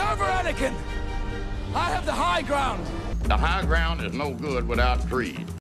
over, Anakin! I have the high ground! The high ground is no good without greed.